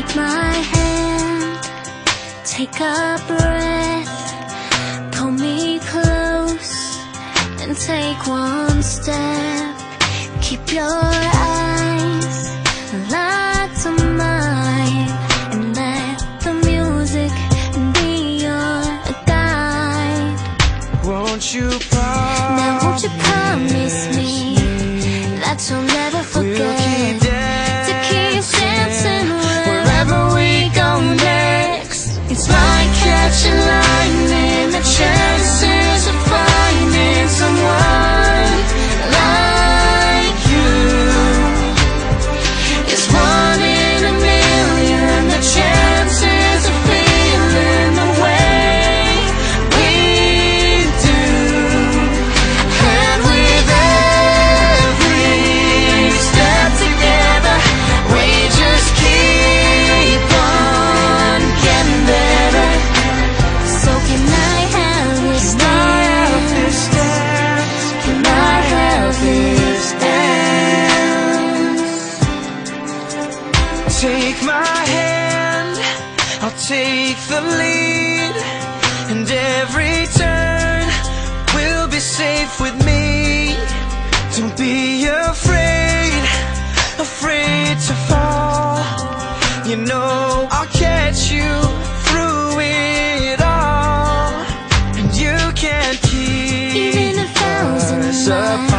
Take my hand, take a breath, pull me close and take one step. Keep your eyes locked on mine and let the music be your guide. Won't you promise? Now won't you promise me that you'll never forget to keep dancing wherever we go next? It's like catching lightning, the chances of finding someone like you is 1 in a million. The chances of feeling the way we do, and with every step together, we just keep on getting better. So can I have this dance? Take my hand, I'll take the lead, and every turn will be safe with me. Don't be afraid, afraid to fall. You know I'll catch you through it all, and you can't keep us apart.